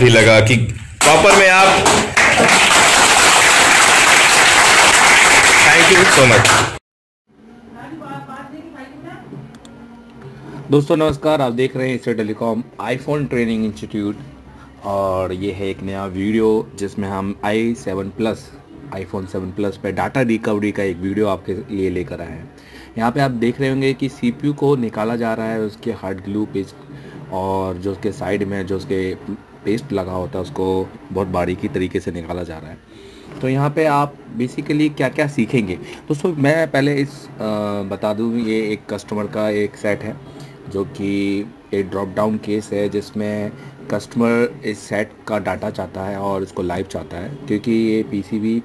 बहुत ही लगा कि प्रॉपर में आप, थैंक यू सो मच। दोस्तों नमस्कार, आप देख रहे हैं Asia telecom iPhone training institute और ये है एक नया वीडियो जिसमें हम आईफोन 7 प्लस पर डाटा रिकवरी का एक वीडियो आपके लिए लेकर आए हैं। यहाँ पे आप देख रहे होंगे कि CPU को निकाला जा रहा है उसके हार्ड ग्लू पेस्ट और जो उसके साइड में जो उसके पेस्ट लगा होता है उसको बहुत बारीकी तरीके से निकाला जा रहा है। तो यहाँ पे आप बेसिकली क्या क्या सीखेंगे दोस्तों, मैं पहले बता दूँ ये एक कस्टमर का एक सेट है जो कि एक ड्रॉप डाउन केस है जिसमें कस्टमर इस सेट का डाटा चाहता है और इसको लाइव चाहता है क्योंकि ये PCB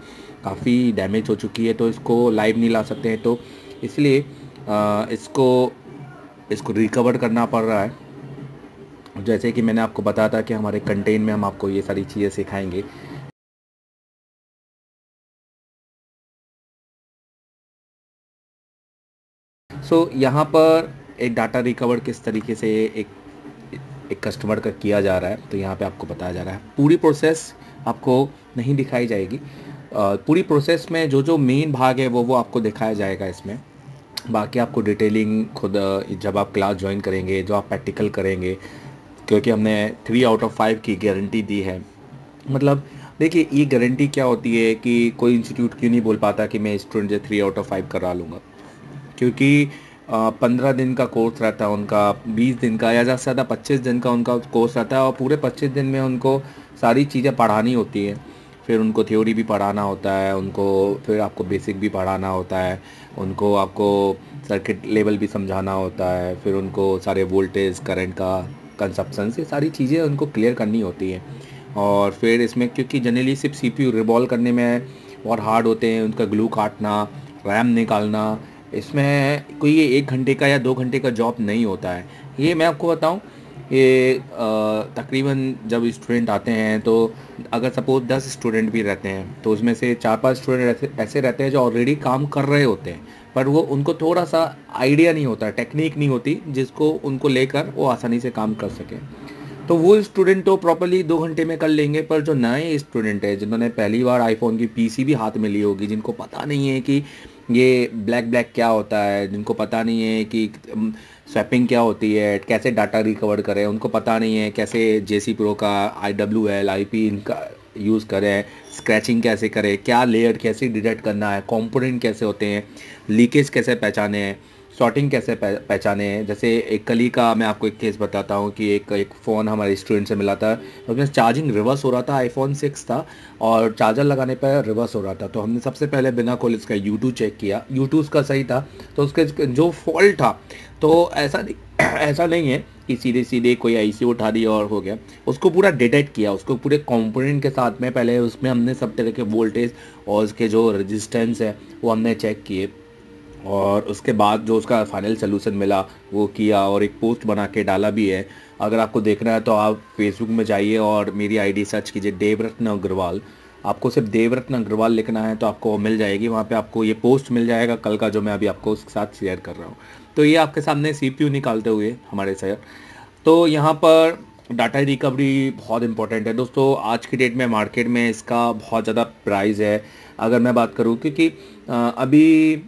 काफ़ी डैमेज हो चुकी है तो इसको लाइव नहीं ला सकते हैं, तो इसलिए इसको रिकवर करना पड़ रहा है। जैसे कि मैंने आपको बताया था कि हमारे कंटेंट में हम आपको ये सारी चीज़ें सिखाएंगे। सो यहाँ पर एक डाटा रिकवर किस तरीके से एक कस्टमर का किया जा रहा है तो यहाँ पे आपको बताया जा रहा है। पूरी प्रोसेस आपको नहीं दिखाई जाएगी, पूरी प्रोसेस में जो मेन भाग है वो आपको दिखाया जाएगा। इसमें बाकी आपको डिटेलिंग खुद जब आप क्लास ज्वाइन करेंगे, जो आप प्रैक्टिकल करेंगे, क्योंकि हमने 3 आउट ऑफ 5 की गारंटी दी है। मतलब देखिए ये गारंटी क्या होती है कि कोई इंस्टीट्यूट क्यों नहीं बोल पाता कि मैं स्टूडेंट से 3 आउट ऑफ 5 करा लूँगा, क्योंकि 15 दिन का कोर्स रहता है उनका, 20 दिन का या ज़्यादा से ज़्यादा 25 दिन का उनका कोर्स रहता है और पूरे 25 दिन में उनको सारी चीज़ें पढ़ानी होती हैं। फिर उनको थ्योरी भी पढ़ाना होता है, उनको फिर आपको बेसिक भी पढ़ाना होता है, उनको आपको सर्किट लेवल भी समझाना होता है, फिर उनको सारे वोल्टेज करंट का कंसप्शंस ये सारी चीज़ें उनको क्लियर करनी होती हैं। और फिर इसमें क्योंकि जनरली सिर्फ CPU रिवॉल्व करने में बहुत हार्ड होते हैं, उनका ग्लू काटना, रैम निकालना, इसमें कोई ये 1 घंटे का या 2 घंटे का जॉब नहीं होता है। ये मैं आपको बताऊं, ये तकरीबन जब स्टूडेंट आते हैं तो अगर सपोज 10 स्टूडेंट भी रहते हैं तो उसमें से 4-5 स्टूडेंट ऐसे रहते हैं जो ऑलरेडी काम कर रहे होते हैं, पर वो उनको थोड़ा सा आइडिया नहीं होता, टेक्निक नहीं होती जिसको उनको लेकर वो आसानी से काम कर सकें। तो वो स्टूडेंट तो प्रॉपरली 2 घंटे में कर लेंगे, पर जो नए स्टूडेंट है जिन्होंने पहली बार आईफोन की PCB हाथ में ली होगी, जिनको पता नहीं है कि ये ब्लैक क्या होता है, जिनको पता नहीं है कि स्वैपिंग क्या होती है, कैसे डाटा रिकवर करें, उनको पता नहीं है कैसे JC Pro का IWL IP इनका यूज़ करें, स्क्रैचिंग कैसे करें, क्या लेयर कैसे डिटेक्ट करना है, कॉम्पोनेंट कैसे होते हैं, लीकेज कैसे पहचाने हैं, शॉर्टिंग कैसे पहचाने हैं। जैसे एक कली का मैं आपको एक केस बताता हूँ कि एक फ़ोन हमारे स्टूडेंट से मिला था, उसमें चार्जिंग रिवर्स हो रहा था, iPhone 6 था और चार्जर लगाने पर रिवर्स हो रहा था। तो हमने सबसे पहले बिना खोले इसका U2 चेक किया, U2 उसका सही था, तो उसके जो फॉल्ट था तो ऐसा नहीं है कि सीधे सीधे कोई IC उठा दी और हो गया। उसको पूरा डिटेक्ट किया, उसको पूरे कंपोनेंट के साथ में पहले उसमें हमने सब तरह के वोल्टेज और उसके जो रेजिस्टेंस है वो हमने चेक किए और उसके बाद जो उसका फाइनल सोल्यूशन मिला वो किया और एक पोस्ट बना के डाला भी है। अगर आपको देखना है तो आप फेसबुक में जाइए और मेरी ID सर्च कीजिए देवरत्न अग्रवाल, आपको सिर्फ देवरत्न अग्रवाल लिखना है तो आपको मिल जाएगी। वहाँ पे आपको ये पोस्ट मिल जाएगा कल का, जो मैं अभी आपको उसके साथ शेयर कर रहा हूँ। तो ये आपके सामने CPU निकालते हुए हमारे सर। तो यहाँ पर डाटा रिकवरी बहुत इंपॉर्टेंट है दोस्तों, आज की डेट में मार्केट में इसका बहुत ज़्यादा प्राइस है। अगर मैं बात करूं क्योंकि अभी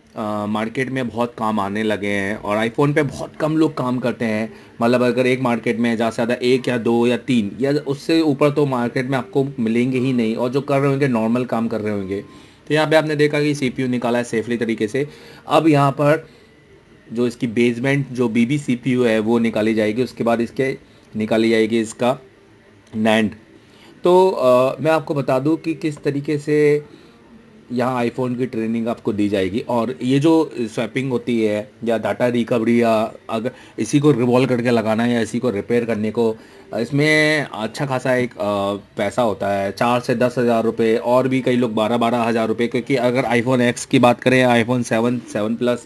मार्केट में बहुत काम आने लगे हैं और iPhone पे बहुत कम लोग काम करते हैं। मतलब अगर एक मार्केट में ज़्यादा से ज़्यादा 1 या 2 या 3 या उससे ऊपर तो मार्केट में आपको मिलेंगे ही नहीं, और जो कर रहे होंगे नॉर्मल काम कर रहे होंगे। तो यहाँ पर आपने देखा कि CPU निकाला है सेफली तरीके से। अब यहाँ पर जो इसकी बेसमेंट जो BB CPU है वो निकाली जाएगी, उसके बाद इसके निकाली जाएगी इसका NAND। तो मैं आपको बता दूं कि किस तरीके से यहाँ iPhone की ट्रेनिंग आपको दी जाएगी। और ये जो स्वैपिंग होती है या डाटा रिकवरी या अगर इसी को रिवॉल्व करके लगाना है या इसी को रिपेयर करने को, इसमें अच्छा खासा एक पैसा होता है, 4 से 10 हज़ार रुपये और भी कई लोग 12-12 हज़ार रुपये। क्योंकि अगर iPhone X की बात करें, iPhone 7, 7 Plus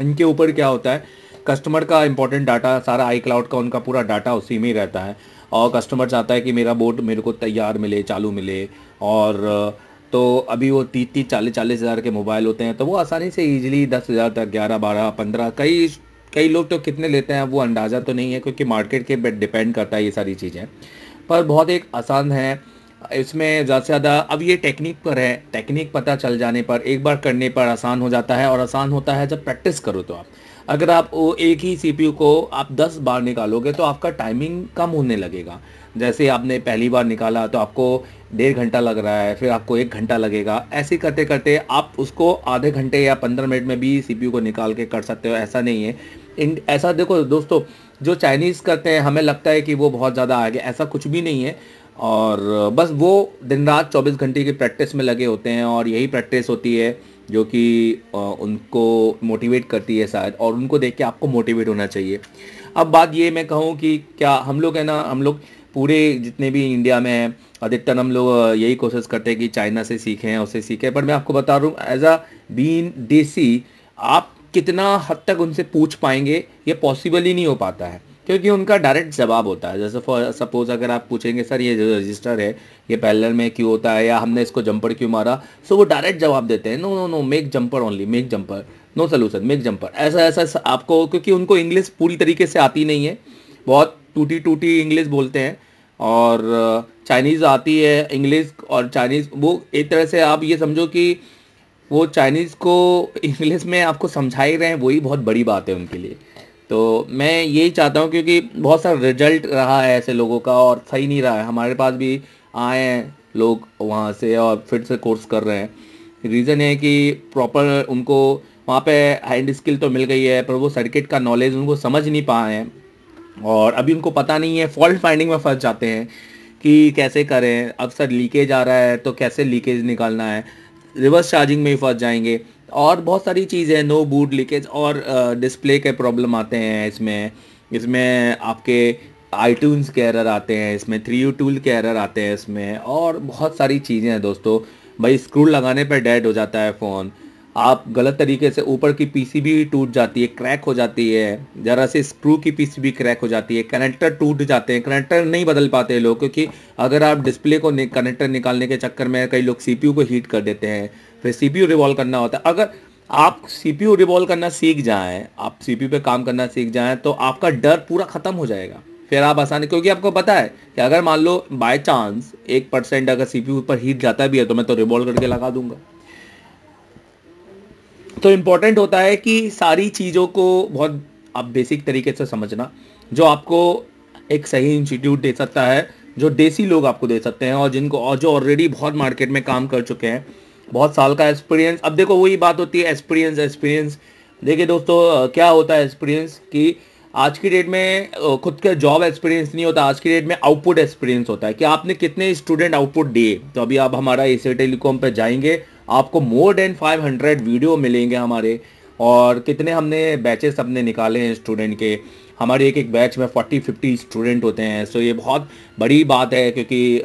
इनके ऊपर क्या होता है, कस्टमर का इंपॉर्टेंट डाटा सारा iCloud का उनका पूरा डाटा उसी में ही रहता है और कस्टमर चाहता है कि मेरा बोर्ड मेरे को तैयार मिले, चालू मिले। और तो अभी वो 30-40-40 हज़ार के मोबाइल होते हैं तो वो आसानी से ईजिली 10 हज़ार तक, 11, 12, 15 कई लोग तो कितने लेते हैं वो अंदाज़ा तो नहीं है क्योंकि मार्केट के डिपेंड करता है ये सारी चीज़ें। पर बहुत एक आसान है इसमें ज़्यादा से ज़्यादा। अब ये टेक्निक पर है, टेक्निक पता चल जाने पर, एक बार करने पर आसान हो जाता है। और आसान होता है जब प्रैक्टिस करो तो आप, अगर आप वो एक ही CPU को आप 10 बार निकालोगे तो आपका टाइमिंग कम होने लगेगा। जैसे आपने पहली बार निकाला तो आपको 1.5 घंटा लग रहा है, फिर आपको 1 घंटा लगेगा, ऐसे करते करते आप उसको आधे घंटे या 15 मिनट में भी CPU को निकाल के कर सकते हो। ऐसा नहीं है ऐसा देखो दोस्तों जो चाइनीज़ करते हैं हमें लगता है कि वो बहुत ज़्यादा आगे, ऐसा कुछ भी नहीं है। और बस वो दिन रात 24 घंटे की प्रैक्टिस में लगे होते हैं और यही प्रैक्टिस होती है जो कि उनको मोटिवेट करती है शायद, और उनको देख के आपको मोटिवेट होना चाहिए। अब बात ये मैं कहूँ कि क्या हम लोग है ना, हम लोग पूरे जितने भी इंडिया में हैं अधिकतर हम लोग यही कोशिश करते हैं कि चाइना से सीखें, उससे सीखें। पर मैं आपको बता रहा हूँ एज अ बीन देसी आप कितना हद तक उनसे पूछ पाएंगे ये पॉसिबल ही नहीं हो पाता है, क्योंकि उनका डायरेक्ट जवाब होता है। जैसे फॉर सपोज़ अगर आप पूछेंगे सर ये जो रजिस्टर है ये पैरेलल में क्यों होता है, या हमने इसको जंपर क्यों मारा, सो वो डायरेक्ट जवाब देते हैं, no no no make jumper only, make jumper, no solution, make jumper. ऐसा ऐसा आपको, क्योंकि उनको इंग्लिश पूरी तरीके से आती नहीं है, बहुत टूटी टूटी इंग्लिश बोलते हैं। और चाइनीज़ आती है इंग्लिश, और चाइनीज़ वो एक तरह से आप ये समझो कि वो चाइनीज़ को इंग्लिश में आपको समझा ही रहे हैं, वही बहुत बड़ी बात है उनके लिए। तो मैं यही चाहता हूँ, क्योंकि बहुत सारा रिजल्ट रहा है ऐसे लोगों का और सही नहीं रहा है। हमारे पास भी आए हैं लोग वहाँ से और फिर से कोर्स कर रहे हैं। रीज़न है कि प्रॉपर उनको वहाँ पे हैंड स्किल तो मिल गई है, पर वो सर्किट का नॉलेज उनको समझ नहीं पाए हैं और अभी उनको पता नहीं है, फॉल्ट फाइंडिंग में फंस जाते हैं कि कैसे करें। अब सर लीकेज आ रहा है तो कैसे लीकेज निकालना है, रिवर्स चार्जिंग में ही फंस जाएंगे और बहुत सारी चीज़ें, नो बूट लीकेज और डिस्प्ले के प्रॉब्लम आते हैं इसमें आपके आईट्यून्स के एरर आते हैं, इसमें 3U टूल के एरर आते हैं इसमें, और बहुत सारी चीज़ें हैं दोस्तों। भाई स्क्रू लगाने पर डेड हो जाता है फ़ोन, आप गलत तरीके से ऊपर की PCB टूट जाती है, क्रैक हो जाती है, ज़रा से स्क्रू की PCB क्रैक हो जाती है, कनेक्टर टूट जाते हैं, कनेक्टर नहीं बदल पाते लोग, क्योंकि अगर आप डिस्प्ले को कनेक्टर निकालने के चक्कर में कई लोग CPU को हीट कर देते हैं, फिर CPU रिवॉल्व करना होता है। अगर आप CPU रिवॉल्व करना सीख जाएँ, आप CPU पे काम करना सीख जाएँ तो आपका डर पूरा ख़त्म हो जाएगा, फिर आप आसानी, क्योंकि आपको पता है कि अगर मान लो बाय चांस 1% अगर CPU पर हीट जाता भी है तो मैं तो रिवॉल्व करके लगा दूँगा। तो इम्पोर्टेंट होता है कि सारी चीज़ों को बहुत आप बेसिक तरीके से समझना, जो आपको एक सही इंस्टीट्यूट दे सकता है, जो देसी लोग आपको दे सकते हैं और जिनको और जो ऑलरेडी बहुत मार्केट में काम कर चुके हैं, बहुत साल का एक्सपीरियंस। अब देखो वही बात होती है एक्सपीरियंस। देखिए दोस्तों क्या होता है एक्सपीरियंस कि आज की डेट में खुद का जॉब एक्सपीरियंस नहीं होता, आज की डेट में आउटपुट एक्सपीरियंस होता है कि आपने कितने स्टूडेंट आउटपुट दिए। तो अभी आप हमारा एशिया टेलीकॉम पर जाएंगे आपको मोर देन 500 वीडियो मिलेंगे हमारे, और कितने हमने बैचेस अपने निकाले हैं स्टूडेंट के, हमारे एक बैच में 40-50 स्टूडेंट होते हैं। सो ये बहुत बड़ी बात है, क्योंकि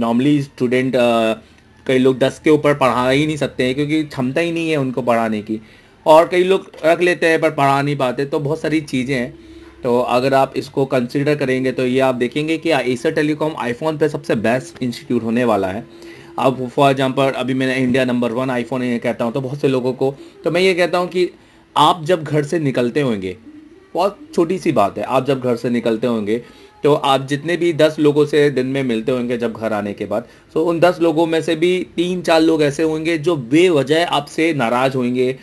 नॉर्मली स्टूडेंट कई लोग 10 के ऊपर पढ़ा ही नहीं सकते हैं, क्योंकि क्षमता ही नहीं है उनको पढ़ाने की, और कई लोग रख लेते हैं पर पढ़ा नहीं पाते। तो बहुत सारी चीज़ें हैं, तो अगर आप इसको कंसिडर करेंगे तो ये आप देखेंगे कि एशिया टेलीकॉम आईफोन पर सबसे बेस्ट इंस्टीट्यूट होने वाला है। अब फॉर एग्जाम्पल अभी मैंने इंडिया नंबर 1 आईफोन ये कहता हूँ तो बहुत से लोगों को, तो मैं ये कहता हूँ कि आप जब घर से निकलते होंगे, बहुत छोटी सी बात है, आप जब घर से निकलते होंगे तो आप जितने भी 10 लोगों से दिन में मिलते होंगे जब घर आने के बाद, तो उन 10 लोगों में से भी 3-4 लोग ऐसे होंगे जो बेवजह आपसे नाराज़ होंगे,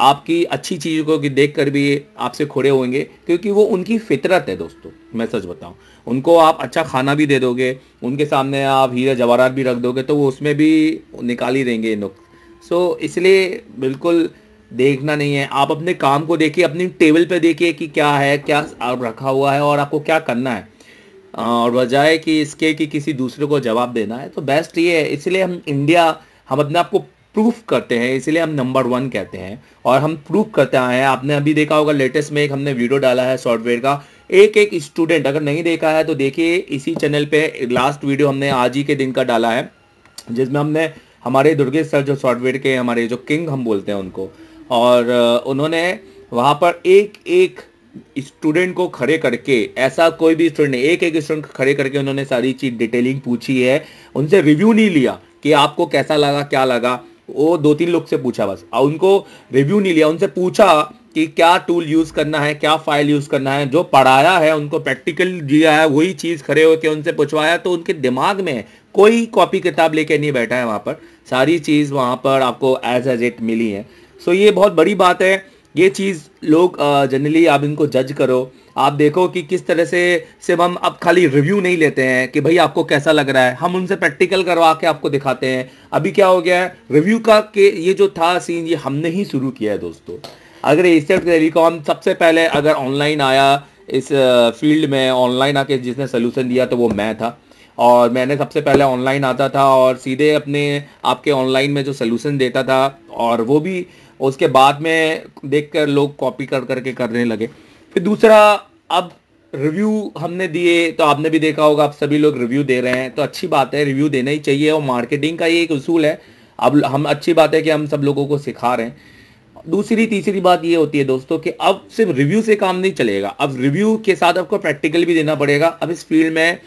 आपकी अच्छी चीज़ों को देख कर भी आपसे खोड़े होंगे, क्योंकि वो उनकी फितरत है दोस्तों। मैं सच बताऊं, उनको आप अच्छा खाना भी दे दोगे, उनके सामने आप हीरा जवाहरात भी रख दोगे तो वो उसमें भी निकाल ही देंगे नुक्स। सो इसलिए बिल्कुल देखना नहीं है, आप अपने काम को देखिए, अपनी टेबल पे देखिए कि क्या है, क्या आप रखा हुआ है और आपको क्या करना है, और बजाय कि इसके कि किसी दूसरे को जवाब देना है तो बेस्ट ये है। इसलिए हम इंडिया, हम अपने आप को प्रूफ करते हैं, इसलिए हम नंबर 1 कहते हैं और हम प्रूफ करते आए हैं। आपने अभी देखा होगा लेटेस्ट में एक हमने वीडियो डाला है सॉफ्टवेयर का, एक स्टूडेंट, अगर नहीं देखा है तो देखिए इसी चैनल पे लास्ट वीडियो हमने आज ही के दिन का डाला है, जिसमें हमने हमारे दुर्गेश सर जो सॉफ्टवेयर के हमारे जो किंग हम बोलते हैं उनको, और उन्होंने वहाँ पर एक स्टूडेंट को खड़े करके, ऐसा कोई भी स्टूडेंट नहीं, एक स्टूडेंट को खड़े करके उन्होंने सारी चीज़ डिटेलिंग पूछी है, उनसे रिव्यू नहीं लिया कि आपको कैसा लगा क्या लगा, वो 2-3 लोग से पूछा बस, और उनको रिव्यू नहीं लिया, उनसे पूछा कि क्या टूल यूज़ करना है, क्या फाइल यूज़ करना है। जो पढ़ाया है उनको प्रैक्टिकल दिया है, वही चीज़ खड़े होकर उनसे पूछवाया, तो उनके दिमाग में है, कोई कॉपी किताब लेके नहीं बैठा है वहाँ पर, सारी चीज़ वहाँ पर आपको एज इट मिली है। सो ये बहुत बड़ी बात है। ये चीज़ लोग जनरली आप इनको जज करो, आप देखो कि किस तरह से सिर्फ हम अब खाली रिव्यू नहीं लेते हैं कि भाई आपको कैसा लग रहा है, हम उनसे प्रैक्टिकल करवा के आपको दिखाते हैं। अभी क्या हो गया है रिव्यू का के ये जो था सीन, ये हमने ही शुरू किया है दोस्तों। अगर एशिया टेलीकॉम सबसे पहले अगर ऑनलाइन आया इस फील्ड में, ऑनलाइन आके जिसने सोल्यूशन दिया तो वो मैं था, और मैंने सबसे पहले ऑनलाइन आता था और सीधे अपने आपके ऑनलाइन में जो सोल्यूशन देता था, और वो भी उसके बाद में देखकर लोग कॉपी कर करके करने लगे। फिर दूसरा, अब रिव्यू हमने दिए तो आपने भी देखा होगा आप सभी लोग रिव्यू दे रहे हैं, तो अच्छी बात है, रिव्यू देना ही चाहिए और मार्केटिंग का ये एक उसूल है। अब हम अच्छी बात है कि हम सब लोगों को सिखा रहे हैं। दूसरी तीसरी बात ये होती है दोस्तों कि अब सिर्फ रिव्यू से काम नहीं चलेगा, अब रिव्यू के साथ आपको प्रैक्टिकल भी देना पड़ेगा। अब इस फील्ड में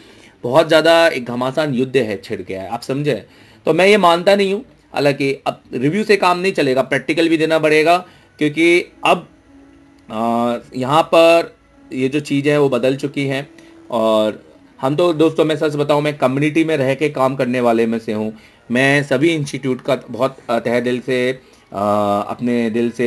बहुत ज़्यादा एक घमासान युद्ध है छिड़ गया है, आप समझे। तो मैं ये मानता नहीं हूँ, हालांकि अब रिव्यू से काम नहीं चलेगा, प्रैक्टिकल भी देना पड़ेगा, क्योंकि अब यहाँ पर ये जो चीज़ें हैं वो बदल चुकी हैं। और हम तो दोस्तों मैं सच बताऊँ, मैं कम्युनिटी में रह के काम करने वाले में से हूँ। मैं सभी इंस्टीट्यूट का बहुत तहे दिल से अपने दिल से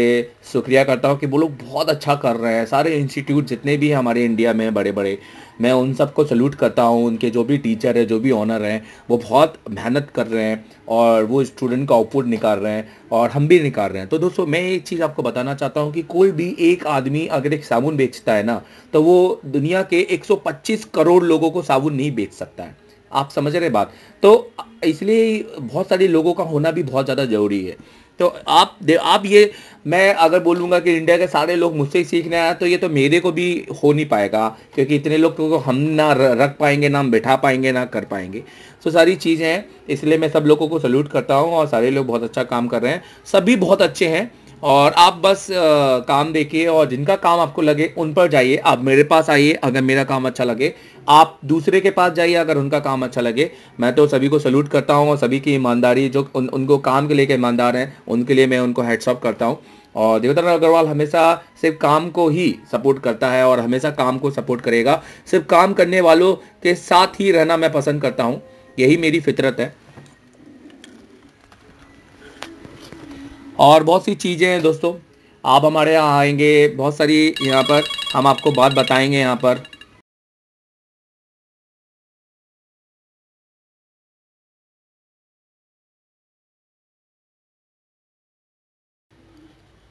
शुक्रिया करता हूँ कि वो लोग बहुत अच्छा कर रहे हैं। सारे इंस्टीट्यूट जितने भी हैं हमारे इंडिया में बड़े बड़े, मैं उन सबको सल्यूट करता हूँ। उनके जो भी टीचर है, जो भी ऑनर हैं, वो बहुत मेहनत कर रहे हैं और वो स्टूडेंट का आउटपुट निकाल रहे हैं और हम भी निकाल रहे हैं। तो दोस्तों मैं एक चीज़ आपको बताना चाहता हूँ कि कोई भी एक आदमी अगर एक साबुन बेचता है ना, तो वो दुनिया के 125 करोड़ लोगों को साबुन नहीं बेच सकता है, आप समझ रहे बात। तो इसलिए बहुत सारे लोगों का होना भी बहुत ज़्यादा ज़रूरी है। तो आप ये, मैं अगर बोलूँगा कि इंडिया के सारे लोग मुझसे ही सीखने आया, तो ये तो मेरे को भी हो नहीं पाएगा, क्योंकि इतने लोग को हम ना रख पाएंगे, ना हम बैठा पाएंगे, ना कर पाएंगे। तो सारी चीज़ें हैं, इसलिए मैं सब लोगों को सल्यूट करता हूँ। और सारे लोग बहुत अच्छा काम कर रहे हैं, सभी बहुत अच्छे हैं। और आप बस काम देखिए, और जिनका काम आपको लगे उन पर जाइए। आप मेरे पास आइए अगर मेरा काम अच्छा लगे, आप दूसरे के पास जाइए अगर उनका काम अच्छा लगे। मैं तो सभी को सल्यूट करता हूँ और सभी की ईमानदारी, जो उनको काम के लेकर ईमानदार हैं, उनके लिए मैं उनको हैट्स ऑफ करता हूँ। और देवरतन अग्रवाल हमेशा सिर्फ काम को ही सपोर्ट करता है और हमेशा काम को सपोर्ट करेगा। सिर्फ काम करने वालों के साथ ही रहना मैं पसंद करता हूँ, यही मेरी फितरत है। और बहुत सी चीज़ें हैं दोस्तों, आप हमारे यहाँ आएंगे, बहुत सारी यहाँ पर हम आपको बात बताएंगे यहाँ पर।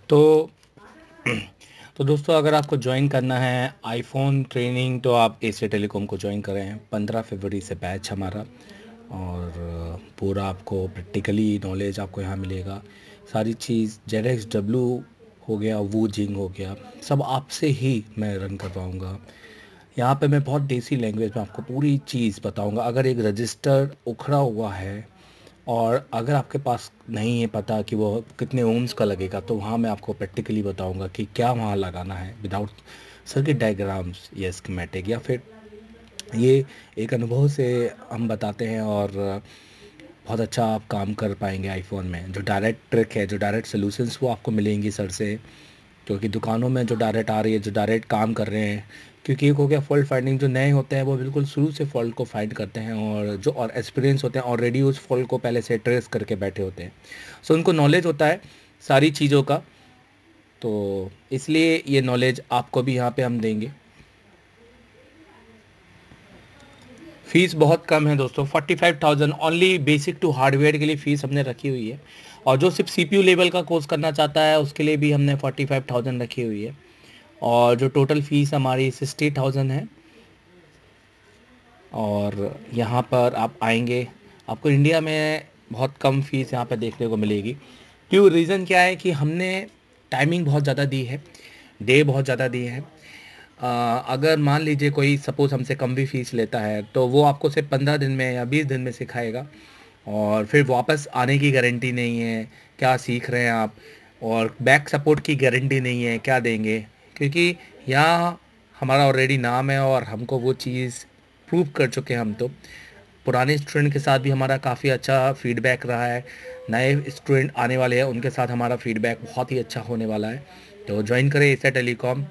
तो दोस्तों अगर आपको ज्वाइन करना है आईफोन ट्रेनिंग, तो आप एशिया टेलीकॉम को ज्वाइन कर रहे हैं। 15 फरवरी से बैच हमारा, और पूरा आपको प्रैक्टिकली नॉलेज आपको यहाँ मिलेगा। सारी चीज़ ZXW हो गया, वो जिंग हो गया, सब आपसे ही मैं रन करवाऊँगा। यहाँ पे मैं बहुत देसी लैंग्वेज में आपको पूरी चीज़ बताऊँगा। अगर एक रजिस्टर उखड़ा हुआ है और अगर आपके पास नहीं है पता कि वो कितने ओम्स का लगेगा, तो वहाँ मैं आपको प्रैक्टिकली बताऊँगा कि क्या वहाँ लगाना है विदाउट सर्किट डायग्राम्स या स्कीमेटिक, या फिर ये एक अनुभव से हम बताते हैं। और बहुत अच्छा आप काम कर पाएंगे आईफोन में। जो डायरेक्ट ट्रिक है, जो डायरेक्ट सॉल्यूशंस, वो आपको मिलेंगी सर से, क्योंकि दुकानों में जो डायरेक्ट आ रही है, जो डायरेक्ट काम कर रहे हैं, क्योंकि एक हो गया फॉल्ट फाइंडिंग। जो नए होते हैं वो बिल्कुल शुरू से फॉल्ट को फाइंड करते हैं, और जो और एक्सपीरियंस होते हैं ऑलरेडी उस फॉल्ट को पहले से ट्रेस करके बैठे होते हैं, सो उनको नॉलेज होता है सारी चीज़ों का। तो इसलिए ये नॉलेज आपको भी यहाँ पर हम देंगे। फ़ीस बहुत कम है दोस्तों, 45,000 ओनली बेसिक टू हार्डवेयर के लिए फ़ीस हमने रखी हुई है। और जो सिर्फ CPU लेवल का कोर्स करना चाहता है उसके लिए भी हमने 45,000 रखी हुई है। और जो टोटल फ़ीस हमारी 60,000 है। और यहाँ पर आप आएंगे, आपको इंडिया में बहुत कम फ़ीस यहाँ पर देखने को मिलेगी। क्यों, रीज़न क्या है कि हमने टाइमिंग बहुत ज़्यादा दी है, डे बहुत ज़्यादा दी है। अगर मान लीजिए कोई सपोज़ हमसे कम भी फ़ीस लेता है, तो वो आपको सिर्फ 15 दिन में या 20 दिन में सिखाएगा, और फिर वापस आने की गारंटी नहीं है क्या सीख रहे हैं आप, और बैक सपोर्ट की गारंटी नहीं है क्या देंगे, क्योंकि यहाँ हमारा ऑलरेडी नाम है और हमको वो चीज़ प्रूव कर चुके हैं हम। तो पुराने स्टूडेंट के साथ भी हमारा काफ़ी अच्छा फीडबैक रहा है, नए स्टूडेंट आने वाले हैं उनके साथ हमारा फीडबैक बहुत ही अच्छा होने वाला है। तो ज्वाइन करें एशिया टेलीकॉम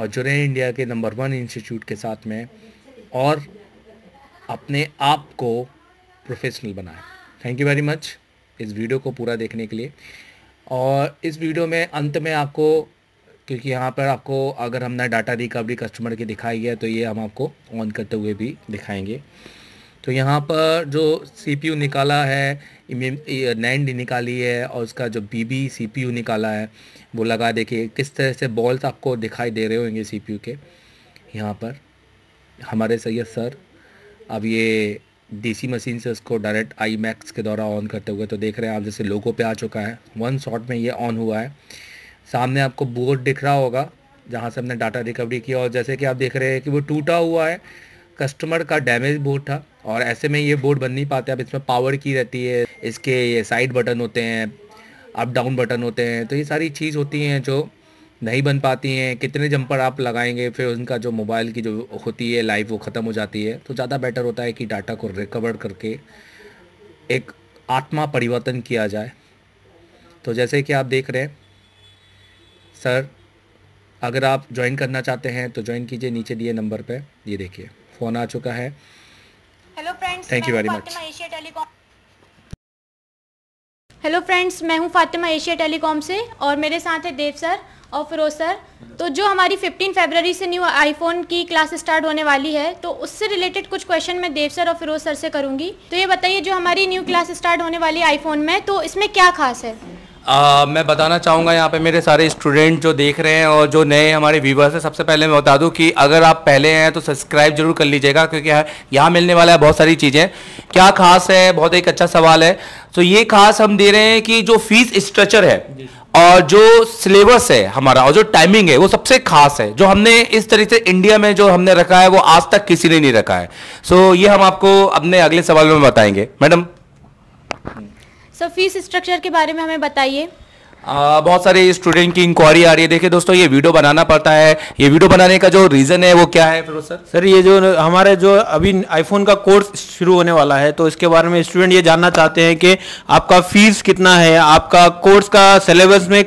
और जुड़े इंडिया के नंबर 1 इंस्टीट्यूट के साथ में और अपने आप को प्रोफेशनल बनाएं। थैंक यू वेरी मच इस वीडियो को पूरा देखने के लिए। और इस वीडियो में अंत में आपको, क्योंकि यहाँ पर आपको अगर हमने डाटा रिकवरी कस्टमर की दिखाई है तो ये हम आपको ऑन करते हुए भी दिखाएंगे। तो यहाँ पर जो CPU निकाला है, NAND निकाली है और उसका जो CPU निकाला है वो लगा देखिए किस तरह से बॉल्स आपको दिखाई दे रहे होंगे CPU के। यहाँ पर हमारे सैयद सर अब ये DC मशीन से उसको डायरेक्ट iMax के द्वारा ऑन करते हुए तो देख रहे हैं आप, जैसे लोगों पे आ चुका है, 1 शॉट में ये ऑन हुआ है। सामने आपको बोर्ड दिख रहा होगा जहाँ से हमने डाटा रिकवरी किया और जैसे कि आप देख रहे हैं कि वो टूटा हुआ है, कस्टमर का डैमेज बोर्ड था। और ऐसे में ये बोर्ड बन नहीं पाते, अब इसमें पावर की रहती है, इसके ये साइड बटन होते हैं, अप डाउन बटन होते हैं, तो ये सारी चीज़ होती हैं जो नहीं बन पाती हैं। कितने जंपर आप लगाएंगे फिर उनका जो मोबाइल की जो होती है लाइफ वो ख़त्म हो जाती है। तो ज़्यादा बेटर होता है कि डाटा को रिकवर करके एक आत्मा परिवर्तन किया जाए। तो जैसे कि आप देख रहे हैं सर, अगर आप ज्वाइन करना चाहते हैं तो ज्वाइन कीजिए नीचे दिए नंबर पर। ये देखिए फ़ोन आ चुका है। Hello friends, thank you very much. Hello friends, मैं हूं फातिमा एशिया टेलीकॉम से और मेरे साथ है देव सर और फिरोज सर। तो जो हमारी 15 फरवरी से न्यू आईफोन की क्लास स्टार्ट होने वाली है तो उससे रिलेटेड कुछ क्वेश्चन मैं देव सर और फिरोज सर से करूंगी। तो ये बताइए जो हमारी न्यू क्लास स्टार्ट होने वाली आईफोन में, तो इसमें क्या खास है? मैं बताना चाहूँगा यहाँ पे मेरे सारे स्टूडेंट जो देख रहे हैं और जो नए हमारे व्यूवर्स हैं, सबसे पहले मैं बता दूँ कि अगर आप पहले हैं तो सब्सक्राइब जरूर कर लीजिएगा क्योंकि यहाँ मिलने वाला है बहुत सारी चीज़ें। क्या खास है? बहुत एक अच्छा सवाल है। तो ये खास हम दे रहे हैं कि जो फीस स्ट्रक्चर है और जो सिलेबस है हमारा और जो टाइमिंग है वो सबसे खास है, जो हमने इस तरीके से इंडिया में जो हमने रखा है वो आज तक किसी ने नहीं रखा है। सो ये हम आपको अपने अगले सवाल में बताएंगे। मैडम सर, फीस स्ट्रक्चर के बारे में हमें बताइए। बहुत सारे स्टूडेंट की इंक्वायरी आ रही है। देखिए दोस्तों, ये वीडियो बनाना पड़ता है। ये वीडियो बनाने का जो रीज़न है वो क्या है फिरोज सर? सर, ये जो हमारे जो अभी आईफोन का कोर्स शुरू होने वाला है तो इसके बारे में स्टूडेंट ये जानना चाहते हैं कि आपका फीस कितना है, आपका कोर्स का सिलेबस में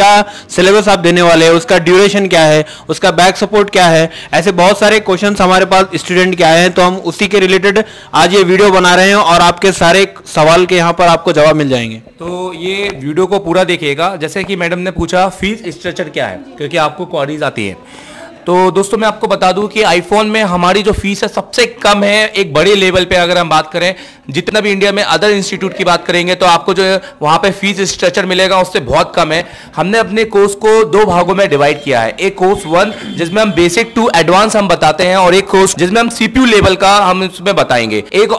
क्या सिलेबस आप देने वाले हैं, उसका ड्यूरेशन क्या है, उसका बैक सपोर्ट क्या है। ऐसे बहुत सारे क्वेश्चन हमारे पास स्टूडेंट के आए हैं तो हम उसी के रिलेटेड आज ये वीडियो बना रहे हैं और आपके सारे सवाल के यहाँ पर आपको जवाब मिल जाएंगे। तो ये वीडियो को पूरा देखिए। जैसे कि मैडम ने पूछा फीस स्ट्रक्चर क्या है क्योंकि आपको क्वेरीज आती है, तो दोस्तों मैं आपको बता दूं कि आईफोन में हमारी जो फीस है सबसे कम है। एक बड़े लेवल पे अगर हम बात करें, जितना भी इंडिया में अदर इंस्टीट्यूट की बात करेंगे तो आपको जो वहाँ पे फीस स्ट्रक्चर मिलेगा उससे बहुत कम है। हमने अपने कोर्स को 2 भागों में डिवाइड किया है। एक कोर्स 1 जिसमें हम बेसिक टू एडवांस हम बताते हैं और एक कोर्स जिसमें हम CPU लेवल का हम उसमें बताएंगे, एक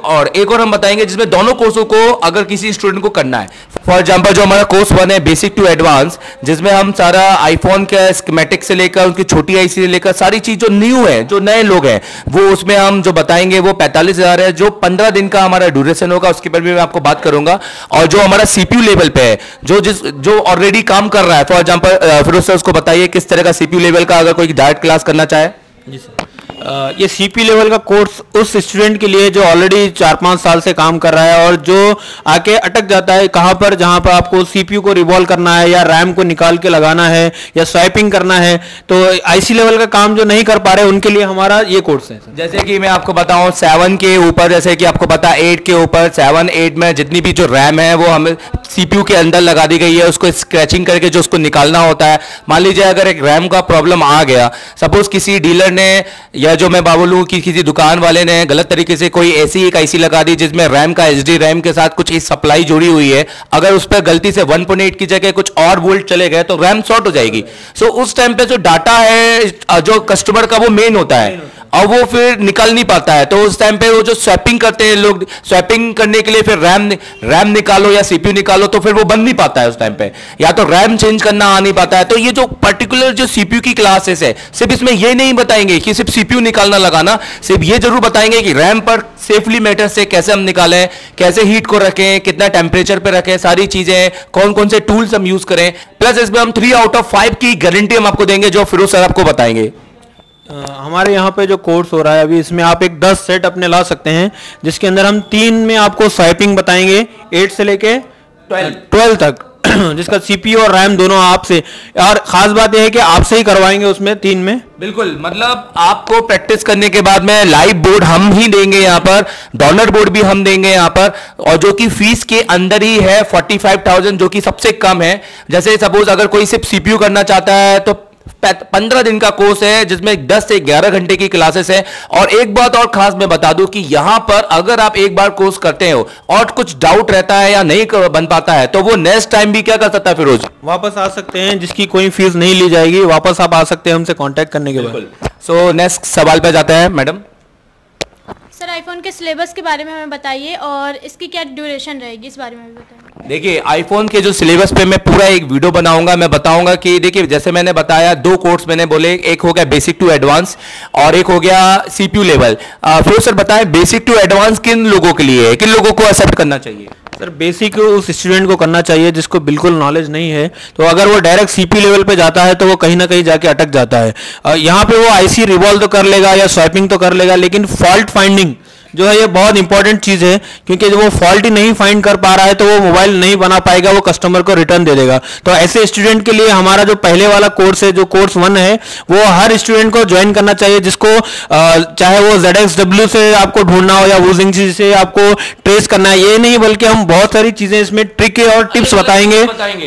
और हम बताएंगे जिसमें दोनों कोर्सों को अगर किसी स्टूडेंट को करना है। फॉर एग्जाम्पल जो हमारा कोर्स 1 है बेसिक टू एडवांस, जिसमें हम सारा आईफोन के स्कीमेटिक से लेकर उसकी छोटी IC से लेकर सारी चीज जो न्यू है, जो नए लोग हैं वो उसमें हम जो बताएंगे वो 45,000 है। जो 15 दिन का हमारा ड्यूरेशन होगा उसके पर भी मैं आपको बात करूंगा। और जो हमारा CPU लेवल पे है, जो ऑलरेडी काम कर रहा है, फॉर एग्जांपल फिरोज सर उसको बताइए किस तरह का CPU लेवल का अगर कोई डायरेक्ट क्लास करना चाहे। जी सर, ये CPU लेवल का कोर्स उस स्टूडेंट के लिए जो ऑलरेडी 4-5 साल से काम कर रहा है और जो आके अटक जाता है कहाँ पर, जहाँ पर आपको CPU को रिवॉल्व करना है या RAM को निकाल के लगाना है या स्वाइपिंग करना है, तो IC लेवल का काम जो नहीं कर पा रहे उनके लिए हमारा ये कोर्स है। जैसे कि मैं आपको बताऊँ 7 के ऊपर, जैसे कि आपको पता 8 के ऊपर, 7, 8 में जितनी भी जो RAM है वो हमें CPU के अंदर लगा दी गई है, उसको स्क्रैचिंग करके जो उसको निकालना होता है। मान लीजिए अगर एक RAM का प्रॉब्लम आ गया, सपोज किसी डीलर ने या जो मैं बोलूँ कि किसी दुकान वाले ने गलत तरीके से कोई ऐसी एक IC लगा दी जिसमें RAM का SDRAM के साथ कुछ सप्लाई जुड़ी हुई है, अगर उस पर गलती से 1.8 की जगह कुछ और वोल्ट चले गए तो RAM शॉर्ट हो जाएगी। सो उस टाइम पे जो डाटा है जो कस्टमर का वो मेन होता है और वो फिर निकल नहीं पाता है, तो उस टाइम पे वो जो स्वैपिंग करते हैं लोग, स्वैपिंग करने के लिए फिर RAM निकालो या CPU निकालो तो फिर वो बन नहीं पाता है उस टाइम पे, या तो RAM चेंज करना आ नहीं पाता है। तो ये जो पर्टिकुलर जो CPU की क्लासेस है, सिर्फ इसमें ये नहीं बताएंगे कि सिर्फ CPU निकालना लगाना, सिर्फ ये जरूर बताएंगे कि RAM पर सेफली मैटर से कैसे हम निकालें, कैसे हीट को रखें, कितना टेम्परेचर पर रखें, सारी चीज़ें, कौन कौन से टूल्स हम यूज़ करें। प्लस इसमें हम 3 आउट ऑफ 5 की गारंटी हम आपको देंगे जो फिरोज सर आपको बताएंगे। हमारे यहाँ पे जो कोर्स हो रहा है अभी, इसमें आप एक 10 सेट अपने ला सकते हैं जिसके अंदर हम 3 में आपको स्वाइपिंग बताएंगे, 8 से लेके 12 तक। जिसका सीपीयू और रैम दोनों आपसे, और खास बात यह है कि आपसे ही करवाएंगे उसमें तीन में। बिल्कुल, मतलब आपको प्रैक्टिस करने के बाद में लाइव बोर्ड हम ही देंगे यहाँ पर, डॉलर बोर्ड भी हम देंगे यहाँ पर, और जो कि फीस के अंदर ही है 45,000 जो कि सबसे कम है। जैसे सपोज अगर कोई सिर्फ सीपीयू करना चाहता है तो 15 दिन का कोर्स है जिसमें 10 से 11 घंटे की क्लासेस है। और एक बात और खास मैं बता दूं कि यहां पर अगर आप एक बार कोर्स करते हो और कुछ डाउट रहता है या नहीं बन पाता है तो वो नेक्स्ट टाइम भी क्या कर सकता है फिरोज, वापस आ सकते हैं, जिसकी कोई फीस नहीं ली जाएगी। वापस आप आ सकते हैं हमसे कांटेक्ट करने के बाद। सो नेक्स्ट सवाल पे जाते हैं। मैडम सर, आईफोन के सिलेबस के बारे में हमें बताइए और इसकी क्या ड्यूरेशन रहेगी, इस बारे में भी बताइए। देखिए आईफोन के जो सिलेबस पे मैं पूरा एक वीडियो बनाऊंगा, मैं बताऊंगा कि देखिए जैसे मैंने बताया 2 कोर्स मैंने बोले, एक हो गया बेसिक टू एडवांस और एक हो गया सीपीयू लेवल। फिर सर बताएं बेसिक टू एडवांस किन लोगों के लिए है, किन लोगों को एक्सेप्ट करना चाहिए? सर बेसिक उस स्टूडेंट को करना चाहिए जिसको बिल्कुल नॉलेज नहीं है, तो अगर वो डायरेक्ट सीपी लेवल पे जाता है तो वो कहीं ना कहीं जाके अटक जाता है। यहाँ पे वो आईसी रिवॉल्व तो कर लेगा या स्वाइपिंग तो कर लेगा, लेकिन फॉल्ट फाइंडिंग जो है ये बहुत इंपॉर्टेंट चीज़ है, क्योंकि जब वो फॉल्ट ही नहीं फाइंड कर पा रहा है तो वो मोबाइल नहीं बना पाएगा, वो कस्टमर को रिटर्न दे देगा। तो ऐसे स्टूडेंट के लिए हमारा जो पहले वाला कोर्स है, जो कोर्स 1 है, वो हर स्टूडेंट को ज्वाइन करना चाहिए, जिसको चाहे वो ZXW से आपको ढूंढना हो या वूजिंग से आपको ट्रेस करना है, ये नहीं बल्कि हम बहुत सारी चीज़ें इसमें ट्रिक और टिप्स बताएंगे।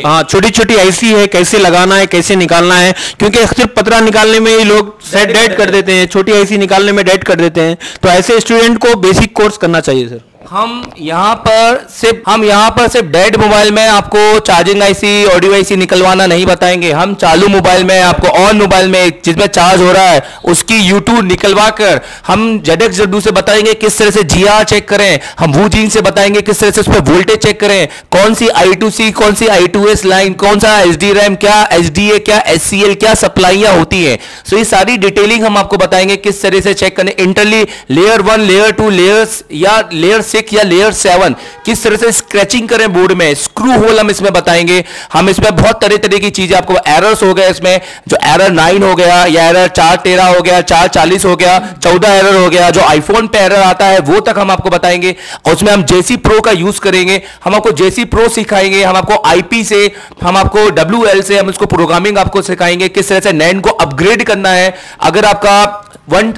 हाँ, छोटी छोटी आईसी है, कैसे लगाना है, कैसे निकालना है, क्योंकि सिर्फ पतरा निकालने में ही लोग सेट डेड कर देते हैं, छोटी आईसी निकालने में डेड कर देते हैं। तो ऐसे स्टूडेंट को बेसिक कोर्स करना चाहिए। सर हम यहाँ पर सिर्फ डेड मोबाइल में आपको चार्जिंग आईसी, ऑडियो आईसी निकलवाना नहीं बताएंगे, हम चालू मोबाइल में आपको ऑन मोबाइल में जिसमें चार्ज हो रहा है उसकी U2 निकलवा कर हम ZXW से बताएंगे किस तरह से GR चेक करें, हम वूजिंग से बताएंगे किस तरह से उस पर वोल्टेज चेक करें, कौन सी I2C, कौन सी I2S लाइन, कौन सा SDRAM, क्या SDA, क्या SCL, क्या सप्लाइयाँ होती है। सो ये सारी डिटेलिंग हम आपको बताएंगे किस तरह से चेक करें, इंटरली लेयर 1, लेयर 2, लेयर्स या लेयर 6 या लेयर 7, किस तरह से स्क्रैचिंग करें बोर्ड में, स्क्रू होल हम इसमें बताएंगे। हम इसमें बहुत तरह तरह की चीजें आपको, एरर्स हो गए इसमें, जो एरर 9 हो गया या एरर 413 हो गया, 440 हो गया, 14 एरर हो गया, जो आईफोन पे एरर आता है वो तक हम आपको बताएंगे। और उसमें हम JC Pro का यूज करेंगे, हम आपको JC Pro सिखाएंगे, हम आपको IP से, हम आपको WL से, हम उसको प्रोग्रामिंग आपको सिखाएंगे, किस तरह से NAND को अपग्रेड करना है। अगर आपका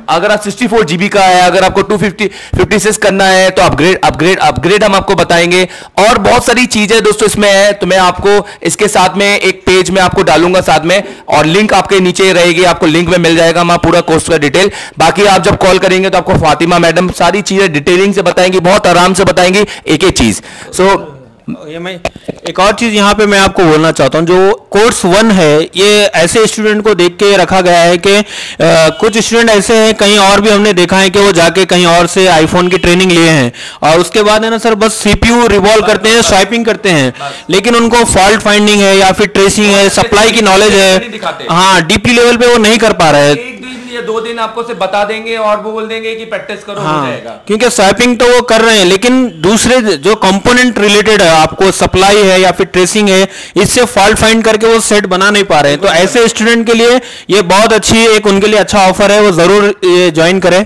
अगर आप 64 GB का है, अगर आपको 256 करना है तो अपग्रेड हम आपको बताएंगे। और बहुत सारी चीजें दोस्तों इसमें है, तो मैं आपको इसके साथ में एक पेज में आपको डालूंगा साथ में, और लिंक आपके नीचे रहेगी, आपको लिंक में मिल जाएगा हमारा पूरा कोर्स का डिटेल। बाकी आप जब कॉल करेंगे तो आपको फातिमा मैडम सारी चीजें डिटेलिंग से बताएंगी, बहुत आराम से बताएंगी एक एक चीज। सो ये मैं एक और चीज़ यहाँ पे मैं आपको बोलना चाहता हूँ, जो कोर्स 1 है ये ऐसे स्टूडेंट को देख के रखा गया है कि कुछ स्टूडेंट ऐसे हैं, कहीं और भी हमने देखा है कि वो जाके कहीं और से आईफोन की ट्रेनिंग लिए हैं और उसके बाद है ना सर बस CPU रिवॉल्व करते हैं, स्वाइपिंग करते हैं, लेकिन उनको फॉल्ट फाइंडिंग है या फिर ट्रेसिंग है, सप्लाई की नॉलेज है, हाँ डीपली लेवल पे वो नहीं कर पा रहा है। 2 दिन आपको सिर्फ बता देंगे और वो बोल देंगे कि प्रैक्टिस करो, हाँ, हो जाएगा। क्योंकि स्वैपिंग तो वो कर रहे हैं, लेकिन दूसरे जो कंपोनेंट रिलेटेड है, आपको सप्लाई है या फिर ट्रेसिंग है, इससे फॉल्ट फाइंड करके वो सेट बना नहीं पा रहे हैं। तो ऐसे स्टूडेंट के लिए ये बहुत अच्छी एक उनके लिए अच्छा ऑफर है, वो जरूर ज्वाइन करें।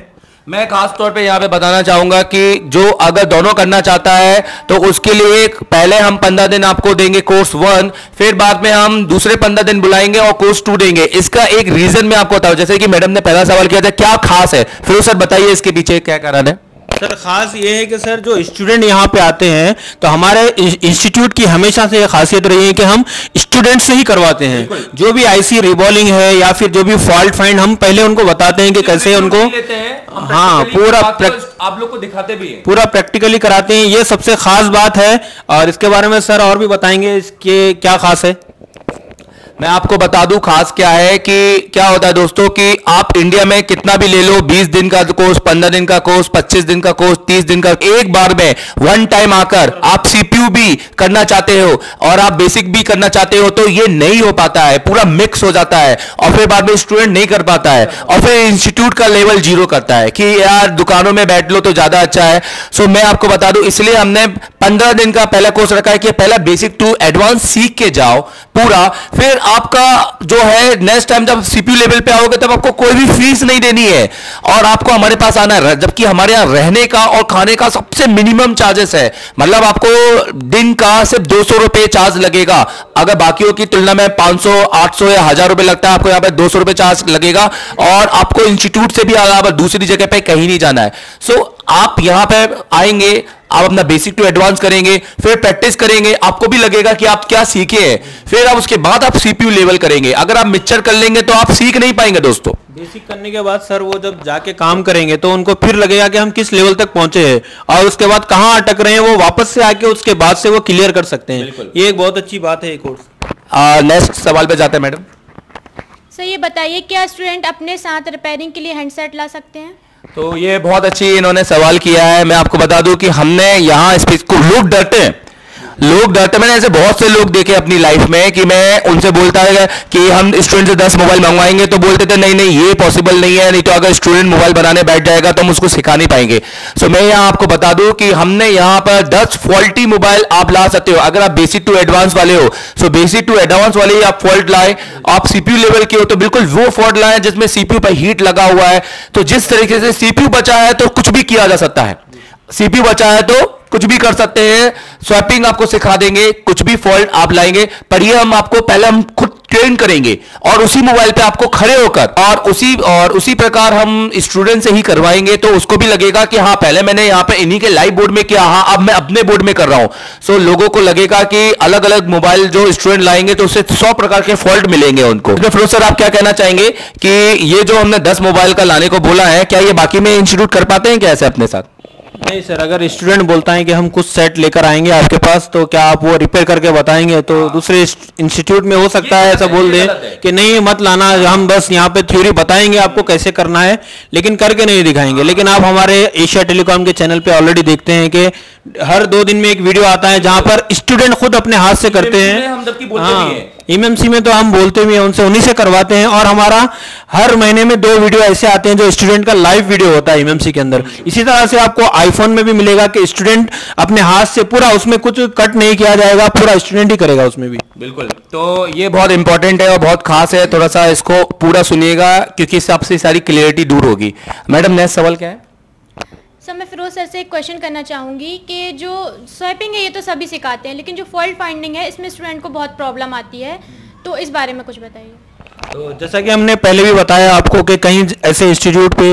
मैं खास तौर पे यहाँ पे बताना चाहूंगा कि जो अगर दोनों करना चाहता है तो उसके लिए पहले हम 15 दिन आपको देंगे कोर्स 1, फिर बाद में हम दूसरे 15 दिन बुलाएंगे और कोर्स 2 देंगे। इसका एक रीजन मैं आपको बताऊं, जैसे कि मैडम ने पहला सवाल किया था क्या खास है, फिर सर बताइए इसके पीछे क्या कारण है। सर खास ये है कि सर जो स्टूडेंट यहाँ पे आते हैं तो हमारे इंस्टीट्यूट की हमेशा से खासियत रही है कि हम स्टूडेंट से ही करवाते हैं, जो भी आईसी रिबॉलिंग है या फिर जो भी फॉल्ट फाइंड हम पहले उनको बताते हैं कि कैसे उनको, हाँ पूरा आप लोग को दिखाते भी हैं, पूरा प्रैक्टिकली कराते हैं, ये सबसे खास बात है। और इसके बारे में सर और भी बताएंगे इसके क्या खास है। मैं आपको बता दूं खास क्या है कि क्या होता है दोस्तों कि आप इंडिया में कितना भी ले लो, 20 दिन का कोर्स, 15 दिन का कोर्स, 25 दिन का कोर्स, 30 दिन का, एक बार में वन टाइम आकर आप CPU भी करना चाहते हो और आप बेसिक भी करना चाहते हो तो ये नहीं हो पाता है, पूरा मिक्स हो जाता है और फिर बाद में स्टूडेंट नहीं कर पाता है और फिर इंस्टीट्यूट का लेवल 0 करता है कि यार दुकानों में बैठ लो तो ज्यादा अच्छा है। सो मैं आपको बता दूं, इसलिए हमने 15 दिन का पहला कोर्स रखा है कि पहला बेसिक टू एडवांस सीख के जाओ पूरा, फिर आपका जो है नेक्स्ट टाइम जब सीपीयू लेवल पे आओगे तब आपको कोई भी फीस नहीं देनी है और आपको हमारे पास आना है, जबकि हमारे यहाँ रहने का और खाने का सबसे मिनिमम चार्जेस है। मतलब आपको दिन का सिर्फ 200 रुपये चार्ज लगेगा, अगर बाकियों की तुलना में 500, 800 या 1000 रुपये लगता है, आपको यहाँ पर 200 रुपये चार्ज लगेगा और आपको इंस्टीट्यूट से भी दूसरी जगह पे कहीं नहीं जाना है। सो आप यहाँ पे आएंगे, आप अपना बेसिक टू एडवांस करेंगे, फिर प्रैक्टिस करेंगे, आपको भी लगेगा कि आप क्या सीखे हैं, फिर आप उसके बाद आप सीपीयू लेवल करेंगे। अगर आप मिक्सचर कर लेंगे तो आप सीख नहीं पाएंगे दोस्तों। बेसिक करने के बाद सर वो जब जाके काम करेंगे तो उनको फिर लगेगा कि हम किस लेवल तक पहुंचे हैं और उसके बाद कहाँ अटक रहे हैं, वो वापस से आके उसके बाद से वो क्लियर कर सकते हैं। ये एक बहुत अच्छी बात है। कोर्स नेक्स्ट सवाल पे जाते हैं मैडम। सर ये बताइए क्या स्टूडेंट अपने साथ रिपेयरिंग के लिए हैंडसेट ला सकते हैं? तो ये बहुत अच्छी इन्होंने सवाल किया है। मैं आपको बता दूं कि हमने यहाँ इस पे लोग डरते हैं, मैंने ऐसे बहुत से लोग देखे अपनी लाइफ में कि मैं उनसे बोलता है कि हम स्टूडेंट से 10 मोबाइल मंगवाएंगे तो बोलते थे नहीं नहीं ये पॉसिबल नहीं है, नहीं तो अगर स्टूडेंट मोबाइल बनाने बैठ जाएगा तो हम उसको सिखा नहीं पाएंगे। सो मैं यहाँ आपको बता दूं कि हमने यहाँ पर 10 फॉल्टी मोबाइल आप ला सकते हो अगर आप बेसिक टू एडवांस वाले हो। सो बेसिक टू एडवांस वाले ही आप फॉल्ट लाए, आप सीपीयू लेवल के हो तो बिल्कुल वो फॉल्ट लाए जिसमें सीपीयू पर हीट लगा हुआ है। तो जिस तरीके से सीपीयू बचा है तो कुछ भी किया जा सकता है, सीपीयू बचा है तो कुछ भी कर सकते हैं, स्वैपिंग आपको सिखा देंगे, कुछ भी फॉल्ट आप लाएंगे। पर ये हम आपको पहले हम खुद ट्रेन करेंगे और उसी मोबाइल पे आपको खड़े होकर और उसी प्रकार हम स्टूडेंट से ही करवाएंगे तो उसको भी लगेगा कि हाँ पहले मैंने यहाँ पे इन्हीं के लाइव बोर्ड में किया, हाँ अब मैं अपने बोर्ड में कर रहा हूँ। सो लोगों को लगेगा कि अलग अलग मोबाइल जो स्टूडेंट लाएंगे तो उससे 100 प्रकार के फॉल्ट मिलेंगे उनको। तो फिरोज सर आप क्या कहना चाहेंगे कि ये जो हमने 10 मोबाइल का लाने को बोला है, क्या ये बाकी में इंस्टीट्यूट कर पाते हैं क्या ऐसे अपने साथ? नहीं सर, अगर स्टूडेंट बोलता है कि हम कुछ सेट लेकर आएंगे आपके पास तो क्या आप वो रिपेयर करके बताएंगे? तो दूसरे इंस्टीट्यूट में हो सकता है ऐसा बोल दें कि नहीं मत लाना, हम बस यहाँ पे थ्योरी बताएंगे आपको कैसे करना है लेकिन करके नहीं दिखाएंगे। लेकिन आप हमारे एशिया टेलीकॉम के चैनल पे ऑलरेडी देखते हैं कि हर 2 दिन में एक वीडियो आता है जहाँ पर स्टूडेंट खुद अपने हाथ से करते हैं। हाँ एमएमसी में तो हम बोलते भी हैं उनसे, उन्हीं से करवाते हैं और हमारा हर महीने में 2 वीडियो ऐसे आते हैं जो स्टूडेंट का लाइव वीडियो होता है एमएमसी के अंदर। इसी तरह से आपको आईफोन में भी मिलेगा कि स्टूडेंट अपने हाथ से पूरा, उसमें कुछ कट नहीं किया जाएगा, पूरा स्टूडेंट ही करेगा उसमें भी। बिल्कुल, तो ये बहुत इंपॉर्टेंट है और बहुत खास है, थोड़ा सा इसको पूरा सुनिएगा क्योंकि इससे आपसे सारी क्लियरिटी दूर होगी। मैडम नेक्स्ट सवाल क्या है? सर मैं फिरोज सर से एक क्वेश्चन करना चाहूँगी कि जो स्वैपिंग है ये तो सभी सिखाते हैं लेकिन जो फॉल्ट फाइंडिंग है इसमें स्टूडेंट को बहुत प्रॉब्लम आती है, तो इस बारे में कुछ बताइए। तो जैसा कि हमने पहले भी बताया आपको कि कई ऐसे इंस्टीट्यूट पे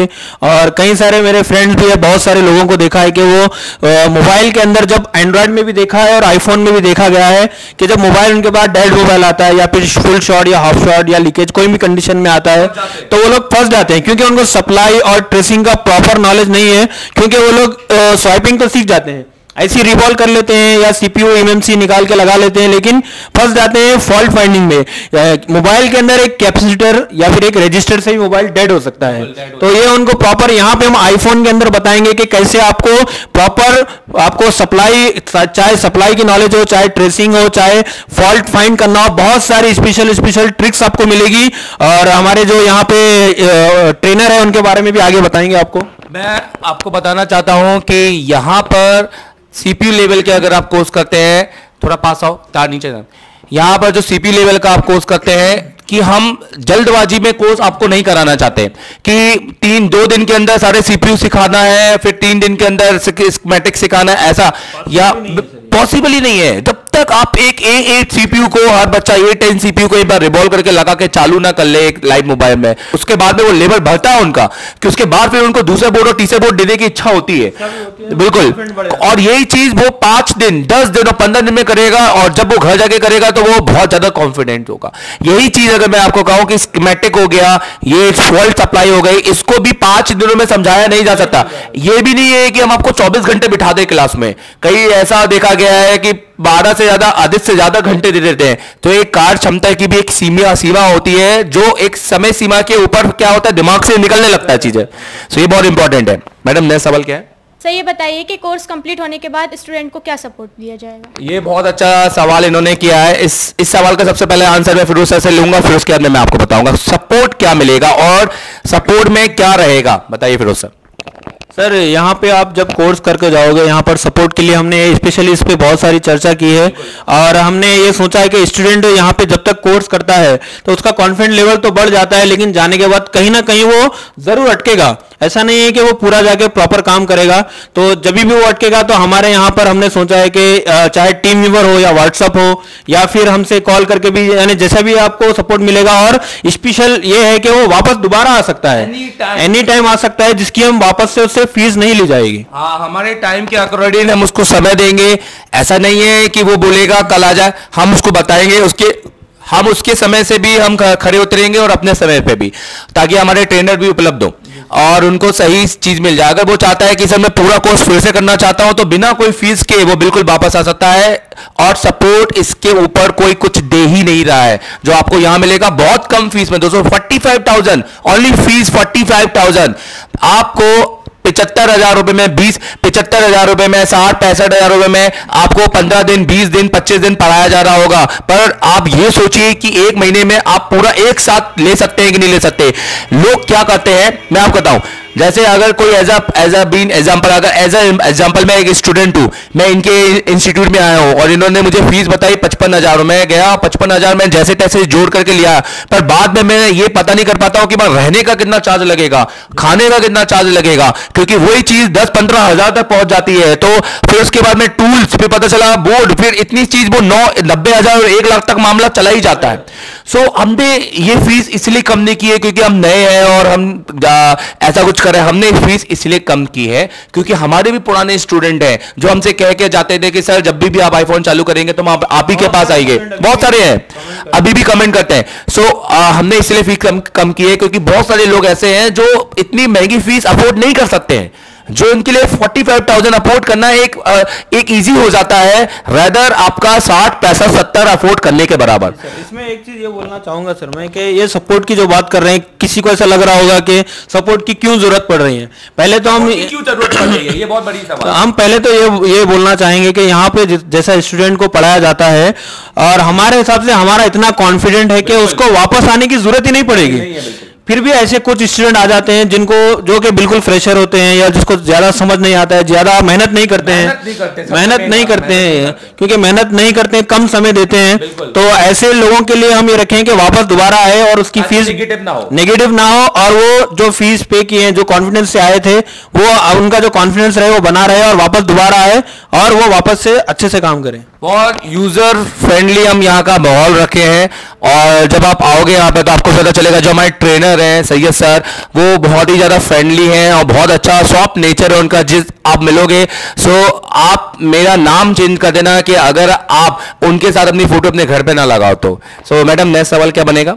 और कई सारे मेरे फ्रेंड्स भी है, बहुत सारे लोगों को देखा है कि वो मोबाइल के अंदर, जब एंड्रॉयड में भी देखा है और आईफोन में भी देखा गया है कि जब मोबाइल उनके पास डेड मोबाइल आता है या फिर फुल शॉट या हाफ शॉट या लीकेज कोई भी कंडीशन में आता है तो वो लोग फंस जाते हैं क्योंकि उनको सप्लाई और ट्रेसिंग का प्रॉपर नॉलेज नहीं है। क्योंकि वो लोग स्वाइपिंग तो सीख जाते हैं, ऐसी रिवॉल्व कर लेते हैं या सीपीयू एमएमसी निकाल के लगा लेते हैं लेकिन फंस जाते हैं फॉल्ट फाइंडिंग में। मोबाइल के अंदर एक कैपेसिटर या फिर एक रजिस्टर से ही मोबाइल डेड हो सकता है, तो ये उनको प्रॉपर यहाँ पे हम आईफोन के अंदर बताएंगे कि कैसे आपको प्रॉपर, आपको सप्लाई, चाहे सप्लाई की नॉलेज हो, चाहे ट्रेसिंग हो, चाहे फॉल्ट फाइंड करना हो, बहुत सारी स्पेशल ट्रिक्स आपको मिलेगी। और हमारे जो यहाँ पे ट्रेनर है उनके बारे में भी आगे बताएंगे आपको। मैं आपको बताना चाहता हूँ कि यहाँ पर सीपीयू लेवल के अगर आप कोर्स करते हैं, थोड़ा पास आओ तार नीचे, यहाँ पर जो सीपीयू लेवल का आप कोर्स करते हैं कि हम जल्दबाजी में कोर्स आपको नहीं कराना चाहते कि 2 दिन के अंदर सारे सीपीयू सिखाना है, फिर 3 दिन के अंदर स्कीमेटिक सिखाना है, ऐसा या पॉसिबल ही नहीं है। जब तक आप एक A8 CPU को, हर बच्चा A10 CPU को एक बार रिवॉल्व करके लगा के चालू ना कर ले एक लाइव मोबाइल में, उसके बाद में वो लेवल बढ़ता है उनका कि उसके बाद फिर उनको दूसरे बोर्ड और तीसरे बोर्ड देने की इच्छा होती है। बिल्कुल, और यही चीज वो 5 दिन, 10 दिन और 15 दिन में करेगा और जब वो घर जाके करेगा तो वो बहुत ज्यादा कॉन्फिडेंट होगा। यही चीज अगर मैं आपको कहूं कि स्कीमेटिक हो गया, ये फॉल्ट सप्लाई हो गई, इसको भी 5 दिनों में समझाया नहीं जा सकता। ये भी नहीं है कि हम आपको 24 घंटे बिठा दे क्लास में, कहीं ऐसा देखा गया है कि 12 से ज्यादा घंटे दे देते हैं। तो एक कार्य क्षमता की भी एक सीमा होती है जो एक समय सीमा के ऊपर क्या होता है दिमाग से निकलने लगता है चीजें। सो ये बहुत इंपॉर्टेंट है। मैडम नेक्स्ट सवाल क्या है? सर ये बताइए कि कोर्स कंप्लीट होने के बाद स्टूडेंट को क्या सपोर्ट दिया जाएगा? ये बहुत अच्छा सवाल इन्होंने किया है। इस सवाल का सबसे पहले आंसर मैं फिरोज सर से लूंगा, फिर उसके बाद मैं आपको बताऊंगा सपोर्ट क्या मिलेगा और सपोर्ट में क्या रहेगा। बताइए फिरोज सर। सर यहाँ पे आप जब कोर्स करके जाओगे यहाँ पर सपोर्ट के लिए हमने स्पेशली इस पे बहुत सारी चर्चा की है और हमने ये सोचा है कि स्टूडेंट यहाँ पे जब तक कोर्स करता है तो उसका कॉन्फिडेंस लेवल तो बढ़ जाता है, लेकिन जाने के बाद कहीं ना कहीं वो जरूर अटकेगा। ऐसा नहीं है कि वो पूरा जाके प्रॉपर काम करेगा, तो जब भी वो अटकेगा तो हमारे यहाँ पर हमने सोचा है कि चाहे टीम व्यूवर हो या व्हाट्सअप हो या फिर हमसे कॉल करके भी, यानी जैसा भी आपको सपोर्ट मिलेगा। और स्पेशल ये है कि वो वापस दोबारा आ सकता है, एनी टाइम आ सकता है, जिसकी हम वापस से उससे फीस नहीं ली जाएगी। हाँ, हमारे टाइम के अकॉर्डिंग हम उसको समय देंगे। ऐसा नहीं है कि वो बोलेगा कल आ जाए, हम उसको बताएंगे, हम उसके समय से भी हम खड़े उतरेंगे और अपने समय पे भी, ताकि हमारे ट्रेनर भी उपलब्ध हो और उनको सही चीज मिल जाए। अगर वो चाहता है कि सर मैं पूरा कोर्स फिर से करना चाहता हूं तो बिना कोई फीस के वो बिल्कुल वापस आ सकता है। और सपोर्ट इसके ऊपर कोई कुछ दे ही नहीं रहा है, जो आपको यहां मिलेगा बहुत कम फीस में। 245,000 ओनली फीस, 45,000 आपको 75,000 रुपए में 75,000 रुपए में 65,000 रुपए में आपको 15 दिन 20 दिन 25 दिन पढ़ाया जा रहा होगा। पर आप ये सोचिए कि एक महीने में आप पूरा एक साथ ले सकते हैं कि नहीं ले सकते। लोग क्या करते हैं मैं आपको बताऊं, जैसे अगर कोई एज एग्जाम्पल मैं एक स्टूडेंट हूँ, मैं इनके इंस्टीट्यूट में आया हूँ और इन्होंने मुझे फीस बताई 55,000। मैं गया 55,000 मैं जैसे तैसे जोड़ करके लिया, पर बाद में मैं ये पता नहीं कर पाता हूँ कि मैं रहने का कितना चार्ज लगेगा, खाने का कितना चार्ज लगेगा, क्योंकि वही चीज 10-15,000 तक पहुंच जाती है। तो फिर उसके बाद में टूल्स पे पता चला, बोर्ड, फिर इतनी चीज वो 90,000 और 1 लाख तक मामला चला ही जाता है। सो हमने ये फीस इसलिए कम नहीं की है क्योंकि हम नए हैं और हम ऐसा कुछ करें। हमने फीस इसलिए कम की है क्योंकि हमारे भी पुराने स्टूडेंट हैं जो हमसे कह के जाते थे कि सर जब भी आप आईफोन चालू करेंगे तो हम आप ही के पास आएंगे। बहुत सारे हैं अभी भी कमेंट करते हैं। सो हमने इसलिए फीस कम की है क्योंकि बहुत सारे लोग ऐसे हैं जो इतनी महंगी फीस अफोर्ड नहीं कर सकते हैं, जो उनके लिए 45,000 अफोर्ड करना एक इजी हो जाता है, रेदर आपका 60-65-70 अफोर्ड करने के बराबर। इसमें एक चीज ये बोलना चाहूंगा सर मैं कि ये सपोर्ट की जो बात कर रहे हैं, किसी को ऐसा लग रहा होगा कि सपोर्ट की क्यों जरूरत पड़ रही है। पहले तो हम क्यों जरूरत पड़ रही है, ये बहुत बड़ी सवाल। हम पहले तो ये बोलना चाहेंगे कि यहाँ पे जैसा स्टूडेंट को पढ़ाया जाता है और हमारे हिसाब से हमारा इतना कॉन्फिडेंट है कि उसको वापस आने की जरूरत ही नहीं पड़ेगी। फिर भी ऐसे कुछ स्टूडेंट आ जाते हैं जिनको, जो कि बिल्कुल फ्रेशर होते हैं या जिसको ज्यादा समझ नहीं आता है, ज्यादा मेहनत नहीं करते हैं, कम समय देते हैं। तो ऐसे लोगों के लिए हम ये रखें कि वापस दोबारा आए और उसकी फीस नेगेटिव ना हो और वो जो फीस पे किए हैं, जो कॉन्फिडेंस से आए थे, वो उनका जो कॉन्फिडेंस रहे वो बना रहे और वापस दोबारा आए और वो वापस से अच्छे से काम करें। बहुत यूजर फ्रेंडली हम यहाँ का माहौल रखे हैं और जब आप आओगे यहाँ पे तो आपको पता चलेगा। जो हमारे ट्रेनर हैं सैयद सर, वो बहुत ही ज़्यादा फ्रेंडली हैं और बहुत अच्छा सॉफ्ट नेचर है उनका, जिस आप मिलोगे। सो आप मेरा नाम चेंज कर देना कि अगर आप उनके साथ अपनी फोटो अपने घर पे ना लगाओ तो। सो मैडम नेक्स्ट सवाल क्या बनेगा?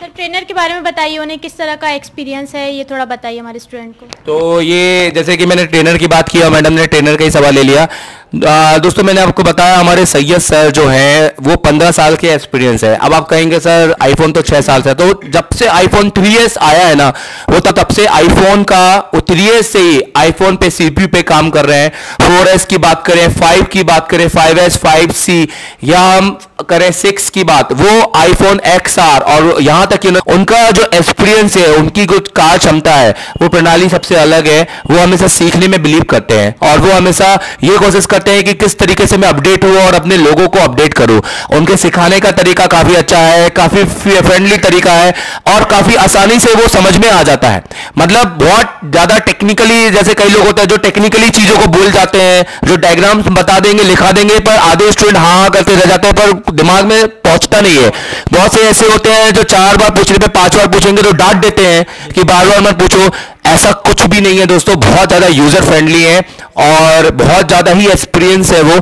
सर ट्रेनर के बारे में बताइए, उन्हें किस तरह का एक्सपीरियंस है ये थोड़ा बताइए हमारे स्टूडेंट को। तो ये जैसे कि मैंने ट्रेनर की बात की और मैडम ने ट्रेनर का ही सवाल ले लिया। दोस्तों मैंने आपको बताया हमारे सैयद सर जो हैं वो 15 साल के एक्सपीरियंस है। अब आप कहेंगे सर आईफोन तो 6 साल से है, तो जब से आईफोन 3S आया है ना, वो तब से आईफोन का 3S से ही आईफोन पे CPU पे काम कर रहे हैं। 4S की बात करें, 5 की बात करें, 5S, 5C या हम करें 6 की बात, वो आईफोन XR और यहाँ तक कि उनका जो एक्सपीरियंस है, उनकी जो कार्य क्षमता है, वो प्रणाली सबसे अलग है। वो हमेशा सीखने में बिलीव करते हैं और वो हमेशा ये कोशिश हैं कि किस तरीके से मैं अपडेट हूं और अपने लोगों को अपडेट करूं। उनके सिखाने का तरीका काफी अच्छा है, काफी फ्रेंडली तरीका है और काफी आसानी से वो समझ में आ जाता है। मतलब बहुत ज्यादा टेक्निकली, जैसे कई लोग होते हैं जो टेक्निकली चीजों को बोल जाते हैं, जो डायग्राम्स बता देंगे, लिखा देंगे, पर आधे स्टूडेंट हाँ करते रह जाते हैं पर दिमाग में पहुंचता नहीं है। बहुत से ऐसे होते हैं जो 4 बार पूछने पर 5 बार पूछेंगे तो डांट देते हैं कि बार-बार मत पूछो। ऐसा कुछ भी नहीं है दोस्तों, बहुत ज्यादा यूजर फ्रेंडली है और बहुत ज्यादा ही एक्सपीरियंस है वो।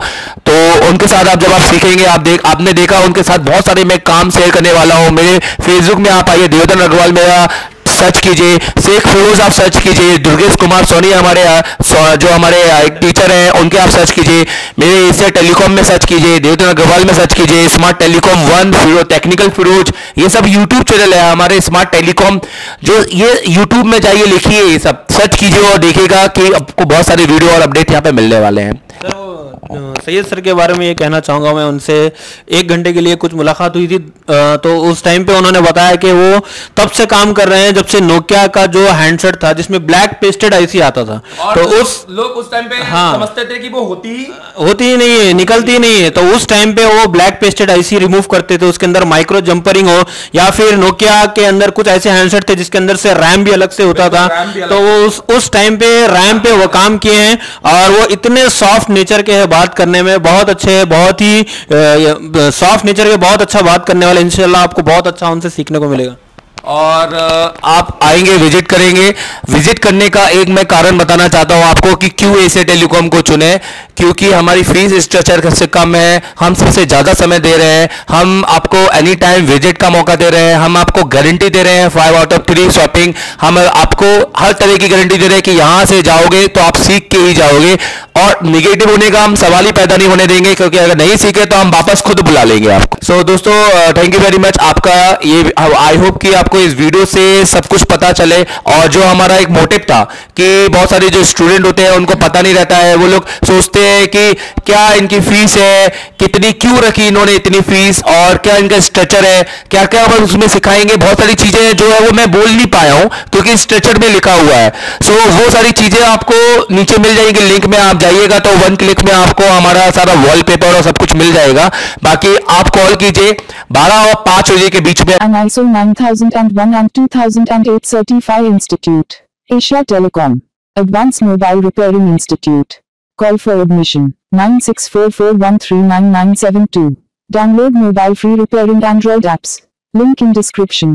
तो उनके साथ आप जब आप सीखेंगे, आपने देखा उनके साथ बहुत सारे मैं काम शेयर करने वाला हूं। मेरे फेसबुक में आप आइए, देवरतन अग्रवाल मेरा सर्च कीजिए, शेख फिरोज आप सर्च कीजिए, दुर्गेश कुमार सोनी हमारे जो हमारे एक टीचर हैं उनके आप सर्च कीजिए, मेरे एशिया टेलीकॉम में सर्च कीजिए, देवरतन अग्रवाल में सर्च कीजिए, smart telecom 1, Firoz technical Firoz, ये सब यूट्यूब चैनल है हमारे स्मार्ट टेलीकॉम। जो ये यूट्यूब में जाइए, लिखिए, ये सब सर्च कीजिए और देखिएगा कि आपको बहुत सारे वीडियो और अपडेट यहाँ पे मिलने वाले हैं। सर सैयद सर के बारे में ये कहना चाहूँगा मैं, उनसे 1 घंटे के लिए कुछ मुलाकात हुई थी, तो उस टाइम पे उन्होंने बताया कि वो तब से काम कर रहे हैं जब से नोकिया का जो हैंडसेट था जिसमें ब्लैक पेस्टेड आईसी आता था, तो उस लोग उस टाइम पे हाँ समझते थे कि वो होती ही नहीं है, निकलती ही नहीं है, तो उस टाइम पे वो ब्लैक पेस्टेड आईसी रिमूव करते थे, उसके अंदर माइक्रो जम्परिंग हो या फिर नोकिया के अंदर कुछ ऐसे हैंडसेट थे जिसके अंदर से रैम भी अलग से होता था, तो वो उस टाइम पे रैम पे वो काम किए हैं और वो इतने सॉफ्ट नेचर के हैं, बात करने में बहुत अच्छे हैं, बहुत ही सॉफ्ट नेचर के, बहुत अच्छा बात करने वाले, इंशाल्लाह आपको बहुत अच्छा उनसे सीखने को मिलेगा। और आप आएंगे विजिट करेंगे, विजिट करने का एक मैं कारण बताना चाहता हूं आपको कि क्यों एशिया टेलीकॉम को चुने, क्योंकि हमारी फीस स्ट्रक्चर से कम है, हम सबसे ज़्यादा समय दे रहे हैं, हम आपको एनी टाइम विजिट का मौका दे रहे हैं, हम आपको गारंटी दे रहे हैं 5/3 शॉपिंग, हम आपको हर तरह की गारंटी दे रहे हैं कि यहाँ से जाओगे तो आप सीख के ही जाओगे और निगेटिव होने का हम सवाल ही पैदा नहीं होने देंगे, क्योंकि अगर नहीं सीखे तो हम वापस खुद बुला लेंगे आपको। सो दोस्तों थैंक यू वेरी मच आपका, ये आई होप कि आपको इस वीडियो से सब कुछ पता चले, और जो हमारा एक मोटिव था कि बहुत सारे जो स्टूडेंट होते हैं उनको पता नहीं रहता है, वो लोग सोचते हैं कि क्या इनकी फीस है, कितनी क्यों रखी इन्होंने इतनी फीस, और क्या इनका स्ट्रक्चर है, क्या क्या हम उसमें सिखाएंगे, बहुत सारी चीजें जो है वो मैं बोल नहीं पाया हूं क्योंकि स्ट्रक्चर में लिखा हुआ है। सो वो सारी चीजें आपको नीचे मिल जाएंगी, लिंक में आप जाइएगा तो 1 क्लिक में आपको हमारा सारा वॉलपेपर और सब कुछ मिल जाएगा। बाकी आप कॉल कीजिए 12 और 5 बजे के बीच में। ISO 9001 and 2008 Certified Institute, Asia Telecom, Advanced Mobile Repairing Institute. Call for admission 9644139972. Download mobile free repairing Android apps. Link in description.